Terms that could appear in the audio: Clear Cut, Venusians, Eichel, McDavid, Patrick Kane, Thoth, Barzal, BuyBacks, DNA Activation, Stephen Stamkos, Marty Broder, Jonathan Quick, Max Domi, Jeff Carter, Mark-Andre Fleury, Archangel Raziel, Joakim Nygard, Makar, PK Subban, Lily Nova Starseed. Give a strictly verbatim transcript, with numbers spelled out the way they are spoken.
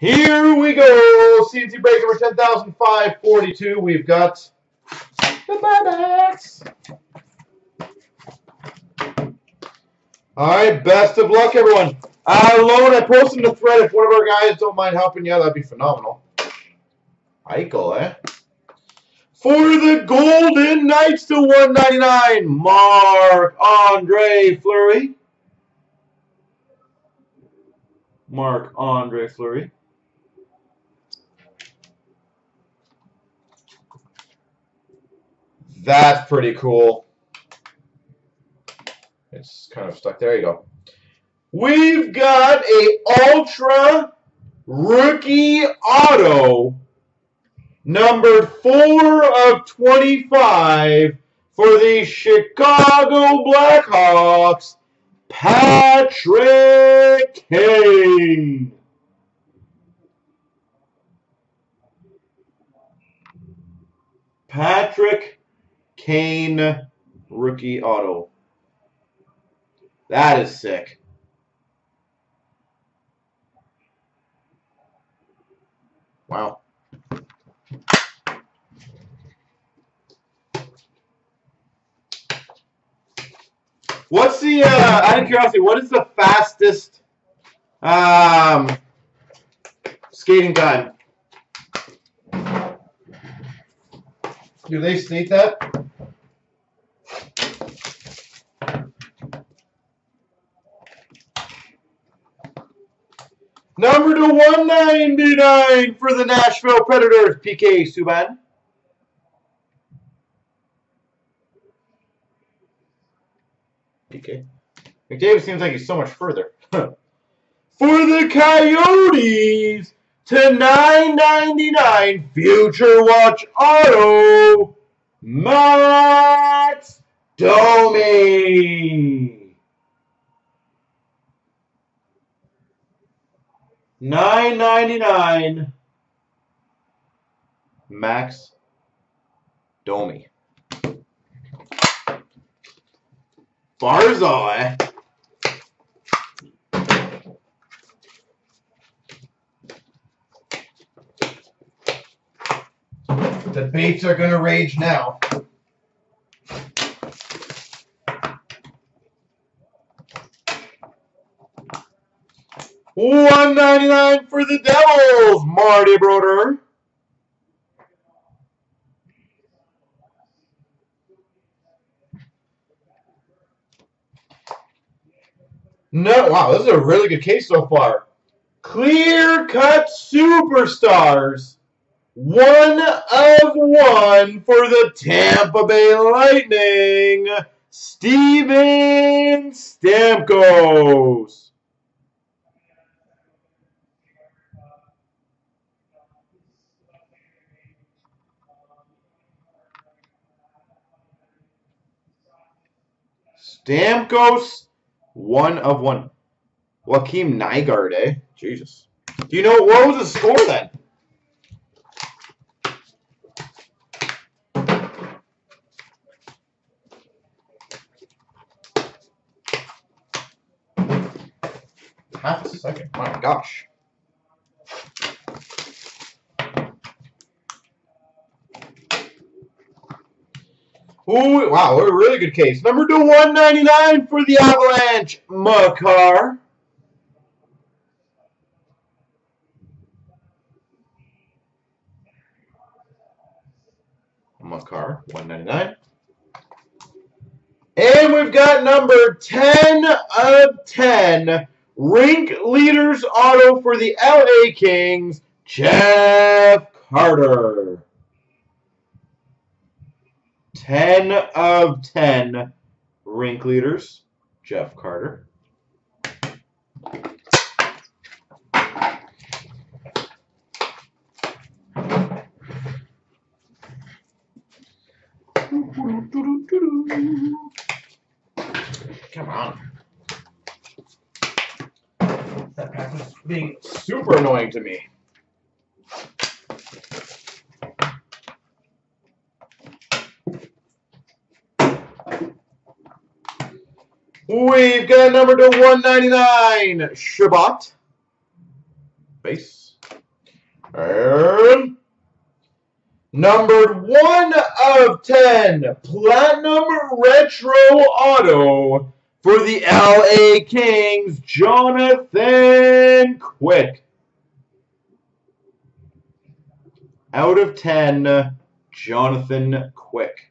Here we go. C N C break number ten thousand five forty-two. We've got the buybacks. All right, best of luck, everyone. Uh, Lone, I posted in the thread. If one of our guys don't mind helping you out, that'd be phenomenal. Eichel, eh? For the Golden Knights to one ninety-nine, Mark-Andre Fleury. Mark-Andre Fleury. That's pretty cool. It's kind of stuck. There you go. We've got a ultra rookie auto, numbered four of twenty-five for the Chicago Blackhawks, Patrick Kane. Patrick Kane rookie auto. That is sick. Wow. What's the, uh, out of curiosity, what is the fastest um, skating time? Do they state that? Number to one ninety-nine for the Nashville Predators, P K Subban. P K. McDavid seems like he's so much further. For the Coyotes to nine ninety-nine, Future Watch Auto, Max Domi. nine ninety-nine, Max Domi. Barzal. Debates are going to rage now. one ninety-nine for the Devils, Marty Broder. No, wow, this is a really good case so far. Clear Cut Superstars, one of one for the Tampa Bay Lightning, Stephen Stamkos. Stamkos, one of one. Joakim Nygard, eh? Jesus. Do you know what was the score then? Half a second. My gosh. Ooh, wow, what a really good case. Number to one ninety-nine for the Avalanche, Makar. Makar, one ninety-nine. And we've got number ten of ten, Rink Leaders Auto for the L A Kings, Jeff Carter. ten of ten Rink Leaders, Jeff Carter. Come on. That pack was being super annoying to me. We've got number to one ninety-nine, Shabbat. Base. And numbered one of ten Platinum Retro Auto for the L A Kings, Jonathan Quick. Out of ten, Jonathan Quick.